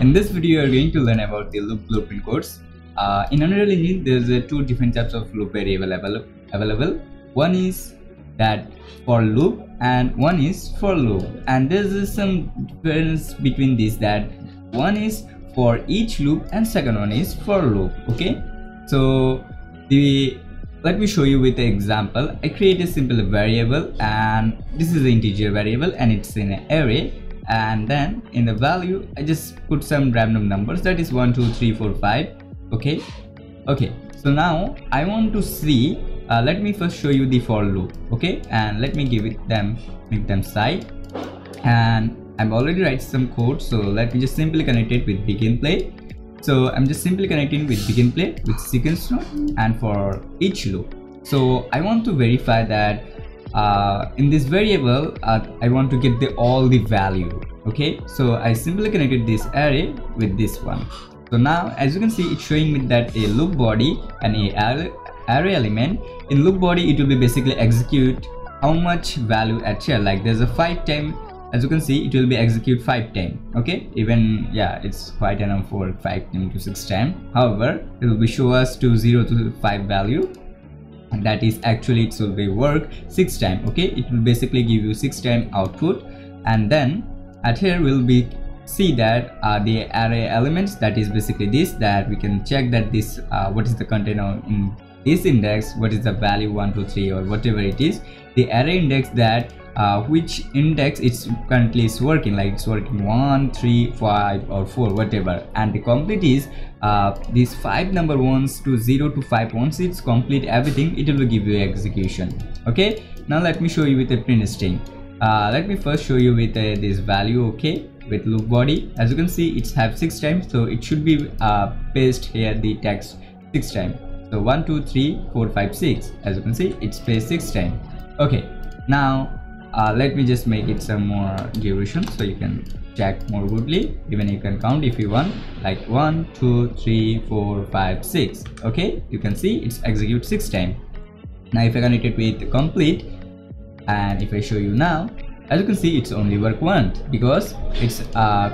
In this video, you are going to learn about the loop blueprint codes. In Unreal Engine, there's two different types of loop variable available. One is that for loop and one is for loop. And there's some difference between these, that one is for each loop and second one is for loop. Okay, so let me show you with an example. I create a simple variable, and this is an integer variable and it's in an array, and then in the value I just put some random numbers, that is 1 2 3 4 5. Okay, so now I want to see, let me first show you the for loop. Okay, and let me make them side, and I'm already write some code, so let me just simply connect it with begin play. So I'm just simply connecting with begin play with sequence node and for each loop. So I want to verify that in this variable I want to get all the value. Okay, so I simply connected this array with this one. So now as you can see, it's showing me that a loop body and a array element. In loop body it will be basically execute how much value at here, like there's a 5 times. As you can see, it will be execute 5 times. Okay, even yeah, it's quite enough for 5 times to 6 times. However, it will be show us to 0 to 5 value, and that is actually it will be work 6 times. Okay, it will basically give you 6 times output, and then at here will be see that the array elements, that is basically this, that we can check that this what is the content in this index, what is the value 1 2 3 or whatever it is, the array index, that which index it's currently is working, like it's working 1 3 5 or 4 whatever. And the complete is these 5 number ones to 0 to 5 ones, it's complete everything, it will give you execution. Okay, now let me show you with a print string. Let me first show you with this value. Okay, with loop body, as you can see, it's have 6 times, so it should be paste here the text 6 times. So 1 2 3 4 5 6, as you can see, it's paste 6 times. Okay, now let me just make it some more duration so you can check more goodly. Even you can count if you want, like 1 2 3 4 5 6. Okay, you can see it's execute 6 times. Now if I connect it with complete, and if I show you now, as you can see, it's only work once, because it's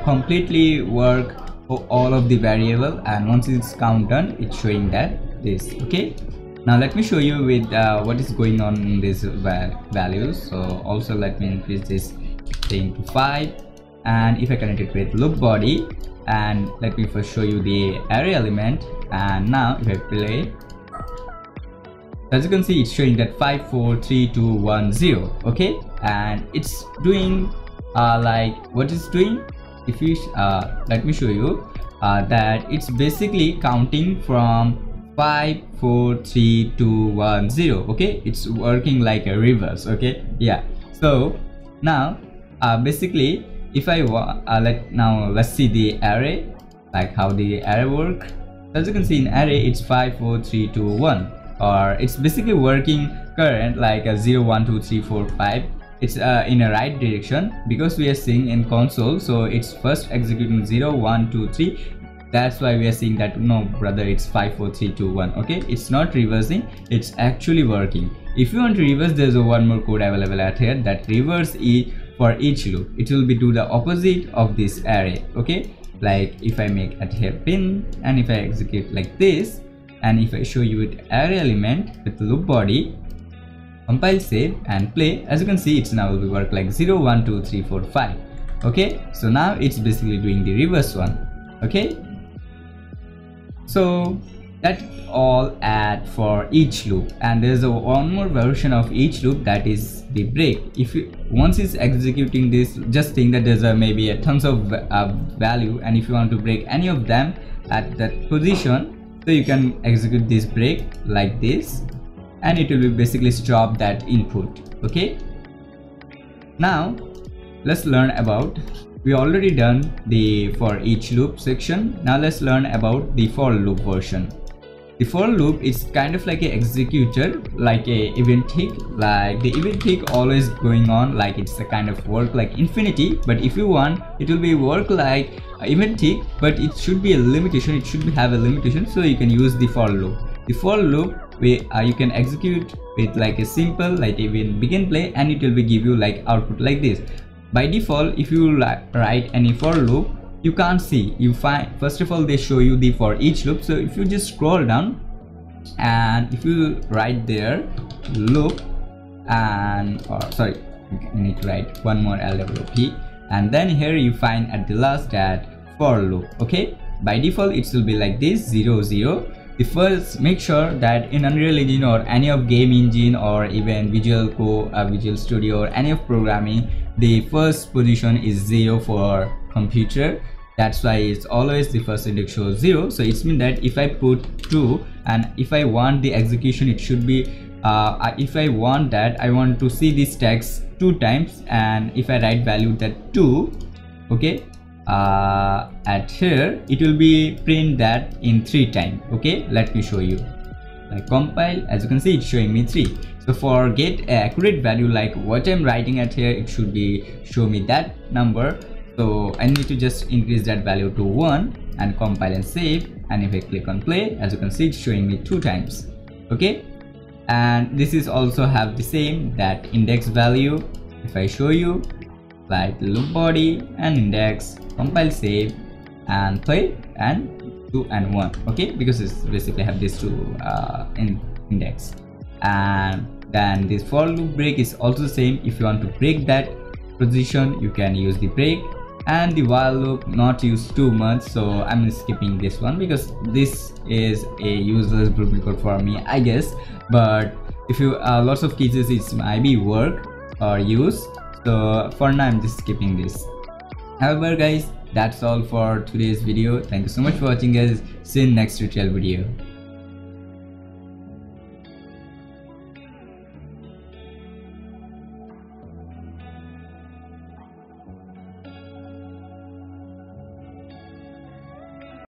completely work for all of the variable, and once it's count done, it's showing that this. Okay, now let me show you with what is going on in these values. So also let me increase this thing to 5, and if I connect it with loop body, and let me first show you the array element, and now if I play, as you can see, it's showing that 5 4 3 2 1 0. Okay, and it's doing like what it's doing, if you let me show you that it's basically counting from 5 4 3 2 1 0. Okay, it's working like a reverse. Okay, yeah, so now basically if I let's see the array, like how the array work. As you can see in array, it's 5 4 3 2 1, or it's basically working current like a 0 1 2 3 4 5. It's in a right direction, because we are seeing in console, so it's first executing 0 1 2 3. That's why we are seeing that no brother, it's 5 4 3 2 1. Okay, it's not reversing, it's actually working. If you want to reverse, there's one more code available at here, that reverse for each loop. It will be do the opposite of this array. Okay, like if I make at here pin, and if I execute like this, and if I show you with array element with loop body, compile, save and play, as you can see, it's now will work like 0 1 2 3 4 5. Okay, so now it's basically doing the reverse one. Okay, so that's all at for each loop. And there's one more version of each loop, that is the break. If you once it's executing this, just think that there's maybe a tons of value, and if you want to break any of them at that position, so you can execute this break like this, and it will be basically stop that input. Okay, now let's learn about, we already done the for each loop section. Now let's learn about the for loop version. The for loop is kind of like an executor, like a event tick, like the event tick always going on, like it's a kind of work like infinity, but if you want, it will be work like event tick, but it should be a limitation, it should have a limitation, so you can use the for loop. The for loop you can execute with like a simple, like even begin play, and it will be give you like output like this. By default, if you write any for loop, you can't see. You find, first of all, they show you the for each loop. So if you just scroll down and if you write there loop and sorry, you need to write one more LWP, and then here you find at the last that for loop. Okay, by default it will be like this 0 0. The first, make sure that in Unreal Engine or any of game engine or even Visual Code, Visual Studio or any of programming, the first position is 0 for computer. That's why it's always the first index shows 0. So it means that if I put 2 and if I want the execution, it should be if I want that, I want to see this text 2 times, and if I write value that 2, okay, at here it will be print that in 3 times. Okay, let me show you. I compile, as you can see it's showing me 3. So for get accurate value, like what I'm writing at here, it should be show me that number. So I need to just increase that value to 1 and compile and save, and if I click on play, as you can see it's showing me 2 times. Okay, and this is also have the same that index value. If I show you, like loop body and index, compile, save and play, and 2 and 1. Okay, because it's basically have these two in index. And then this for loop break is also same. If you want to break that position, you can use the break. And the while loop, not used too much, so I'm skipping this one because this is a useless Ruby code for me, I guess. But if you lots of cases it might be work or use, so for now I'm just skipping this. However guys, that's all for today's video. Thank you so much for watching guys. See you in next tutorial video.